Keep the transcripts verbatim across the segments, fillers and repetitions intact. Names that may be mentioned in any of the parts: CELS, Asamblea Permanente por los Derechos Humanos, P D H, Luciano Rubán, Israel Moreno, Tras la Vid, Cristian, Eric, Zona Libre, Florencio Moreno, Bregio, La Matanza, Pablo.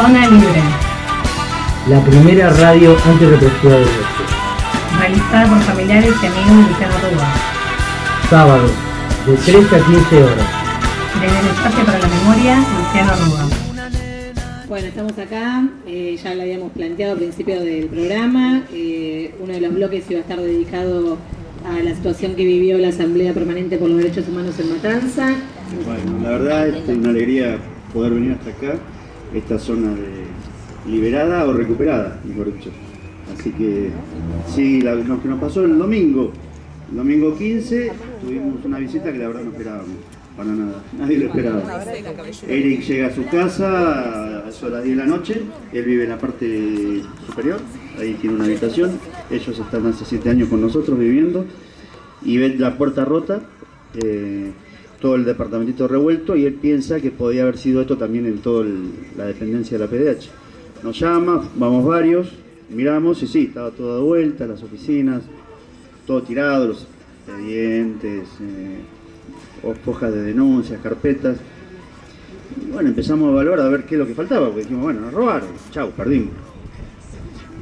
Zona Libre, la primera radio antirrepresiva del norte, realizada por familiares y amigos de Luciano Rubán. Sábados, de trece a quince horas. Desde el espacio para la memoria, Luciano Rubán. Bueno, estamos acá, eh, ya lo habíamos planteado al principio del programa, eh, uno de los bloques iba a estar dedicado a la situación que vivió la Asamblea Permanente por los Derechos Humanos en Matanza. Bueno, la verdad es una alegría poder venir hasta acá, esta zona de liberada o recuperada, mejor dicho. Así que, sí, la, lo que nos pasó el domingo, el domingo quince, tuvimos una visita que la verdad no esperábamos. Para nada, nadie lo esperaba. Eric llega a su casa a las diez de la noche, él vive en la parte superior, ahí tiene una habitación, ellos están hace siete años con nosotros viviendo, y ve la puerta rota, eh, todo el departamentito revuelto, y él piensa que podía haber sido esto también en toda la dependencia de la P D H. Nos llama, vamos varios, miramos, y sí, estaba todo de vuelta, las oficinas, todo tirado, los expedientes, eh, hojas de denuncias, carpetas. Y bueno, empezamos a valorar a ver qué es lo que faltaba, porque dijimos, bueno, nos robaron, chau, perdimos.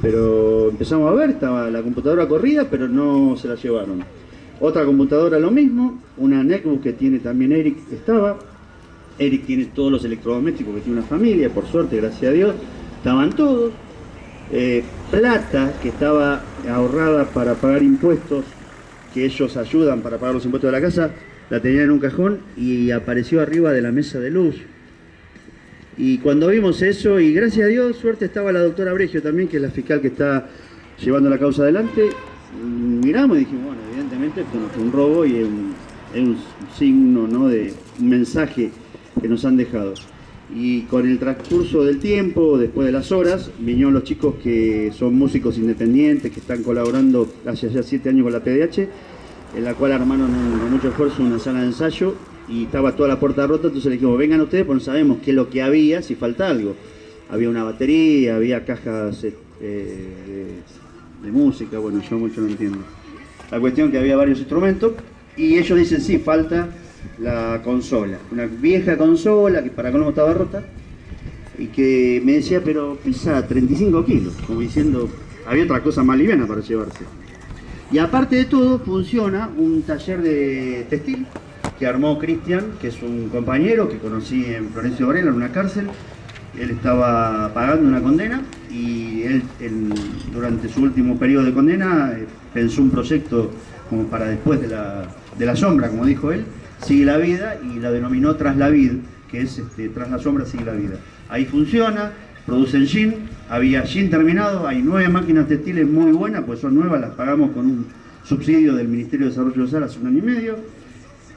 Pero empezamos a ver, estaba la computadora corrida, pero no se la llevaron. Otra computadora lo mismo, una netbook que tiene también Eric estaba. Eric tiene todos los electrodomésticos que tiene una familia, por suerte, gracias a Dios, estaban todos. Eh, plata que estaba ahorrada para pagar impuestos, que ellos ayudan para pagar los impuestos de la casa, la tenía en un cajón y apareció arriba de la mesa de luz. Y cuando vimos eso, y gracias a Dios, suerte estaba la doctora Bregio también, que es la fiscal que está llevando la causa adelante, miramos y dijimos, bueno, evidentemente esto no fue un robo y es un, es un signo, ¿no?, de un mensaje que nos han dejado. Y con el transcurso del tiempo, después de las horas, vinieron los chicos que son músicos independientes, que están colaborando hace ya siete años con la P D H, en la cual armaron con mucho esfuerzo una sala de ensayo y estaba toda la puerta rota, entonces le dijimos, vengan ustedes, pues no sabemos qué es lo que había, si falta algo. Había una batería, había cajas eh, de música, bueno, yo mucho no entiendo. La cuestión que había varios instrumentos y ellos dicen, sí, falta la consola, una vieja consola que para colmo estaba rota y que me decía, pero pesa treinta y cinco kilos, como diciendo, había otra cosa más liviana para llevarse. Y aparte de todo, funciona un taller de textil que armó Cristian, que es un compañero que conocí en Florencio Moreno, en una cárcel. Él estaba pagando una condena y él, él durante su último periodo de condena pensó un proyecto como para después de la, de la sombra, como dijo él, sigue la vida, y la denominó Tras la Vid, que es este, tras la sombra sigue la vida. Ahí funciona, producen jean, había jean terminado, hay nueve máquinas textiles muy buenas, pues son nuevas, las pagamos con un subsidio del Ministerio de Desarrollo Social hace un año y medio,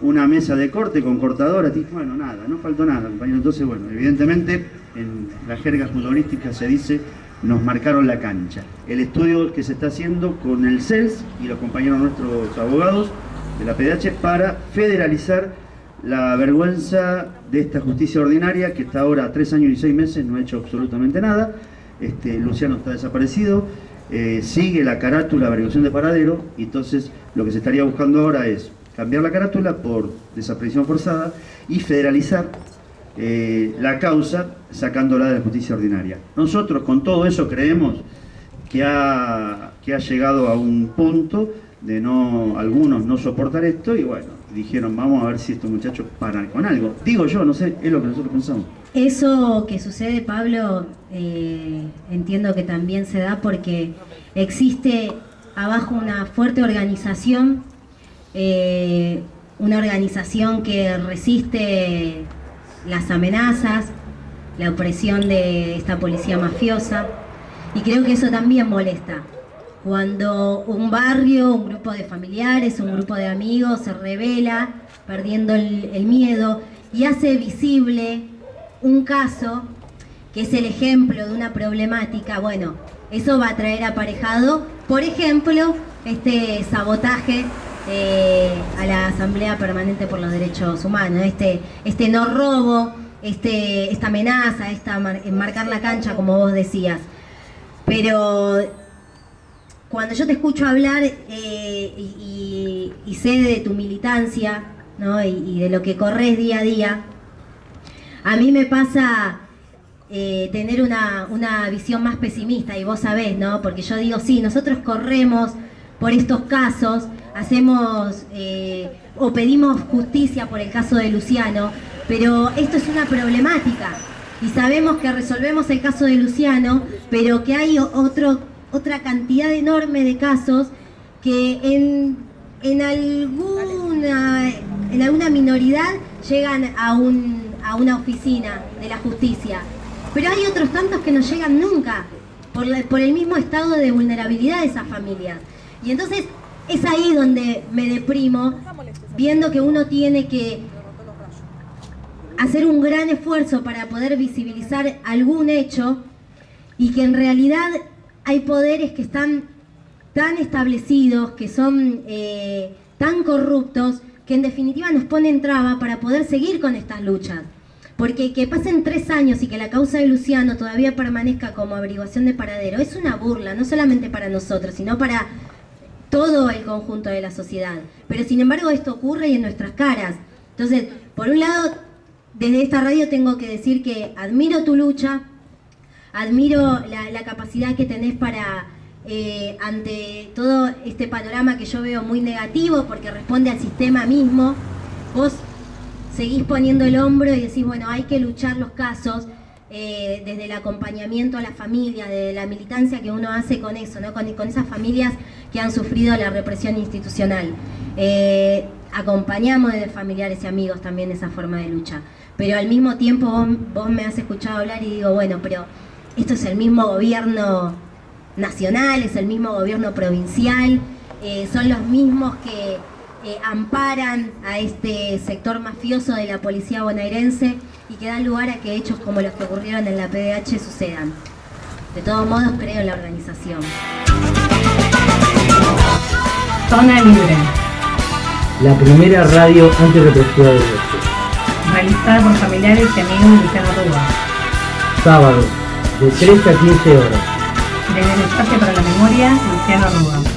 una mesa de corte con cortadoras, bueno, nada, no faltó nada, compañero. Entonces, bueno, evidentemente, en la jerga futbolística se dice, nos marcaron la cancha. El estudio que se está haciendo con el C E L S y los compañeros nuestros abogados de la P D H para federalizar la vergüenza de esta justicia ordinaria que está ahora a tres años y seis meses, no ha hecho absolutamente nada. Este, Luciano está desaparecido, eh, sigue la carátula, averiguación de paradero, y entonces lo que se estaría buscando ahora es cambiar la carátula por desaparición forzada y federalizar eh, la causa sacándola de la justicia ordinaria. Nosotros con todo eso creemos que ha, que ha llegado a un punto de no, algunos no soportar esto y bueno, dijeron vamos a ver si estos muchachos paran con algo. Digo yo, no sé, es lo que nosotros pensamos. Eso que sucede, Pablo, eh, entiendo que también se da porque existe abajo una fuerte organización, eh, una organización que resiste las amenazas, la opresión de esta policía mafiosa, y creo que eso también molesta. Cuando un barrio, un grupo de familiares, un grupo de amigos se revela perdiendo el, el miedo y hace visible un caso que es el ejemplo de una problemática, bueno, eso va a traer aparejado, por ejemplo, este sabotaje eh, a la Asamblea Permanente por los Derechos Humanos, este, este no robo, este, esta amenaza, esta mar, marcar la cancha, como vos decías. Pero cuando yo te escucho hablar eh, y, y, y sé de tu militancia, ¿no?, y, y de lo que corres día a día, a mí me pasa eh, tener una, una visión más pesimista, y vos sabés, ¿no? Porque yo digo, sí, nosotros corremos por estos casos, hacemos eh, o pedimos justicia por el caso de Luciano, pero esto es una problemática, y sabemos que resolvemos el caso de Luciano, pero que hay otro, otra cantidad enorme de casos que en, en, alguna, en alguna minoridad llegan a un... a una oficina de la justicia, pero hay otros tantos que no llegan nunca por, la, por el mismo estado de vulnerabilidad de esas familias. Y entonces es ahí donde me deprimo, viendo que uno tiene que hacer un gran esfuerzo para poder visibilizar algún hecho, y que en realidad hay poderes que están tan establecidos, que son eh, tan corruptos, que en definitiva nos ponen traba para poder seguir con estas luchas. Porque que pasen tres años y que la causa de Luciano todavía permanezca como averiguación de paradero es una burla, no solamente para nosotros, sino para todo el conjunto de la sociedad. Pero sin embargo esto ocurre y en nuestras caras. Entonces, por un lado, desde esta radio tengo que decir que admiro tu lucha, admiro la, la capacidad que tenés para... Eh, ante todo este panorama que yo veo muy negativo, porque responde al sistema mismo, vos seguís poniendo el hombro y decís, bueno, hay que luchar los casos eh, desde el acompañamiento a la familia, desde la militancia que uno hace con eso, ¿no? con, con esas familias que han sufrido la represión institucional. Eh, acompañamos desde familiares y amigos también esa forma de lucha, pero al mismo tiempo vos, vos me has escuchado hablar y digo, bueno, pero esto es el mismo gobierno nacional, es el mismo gobierno provincial, eh, son los mismos que eh, amparan a este sector mafioso de la policía bonaerense y que dan lugar a que hechos como los que ocurrieron en la P D H sucedan. De todos modos, creo en la organización. Zona Libre, la primera radio antirrepresiva de derechos, realizada por familiares y amigos de Luciano Rubán. Sábado, de trece a quince horas. Desde el espacio para la memoria, Luciano Rubán.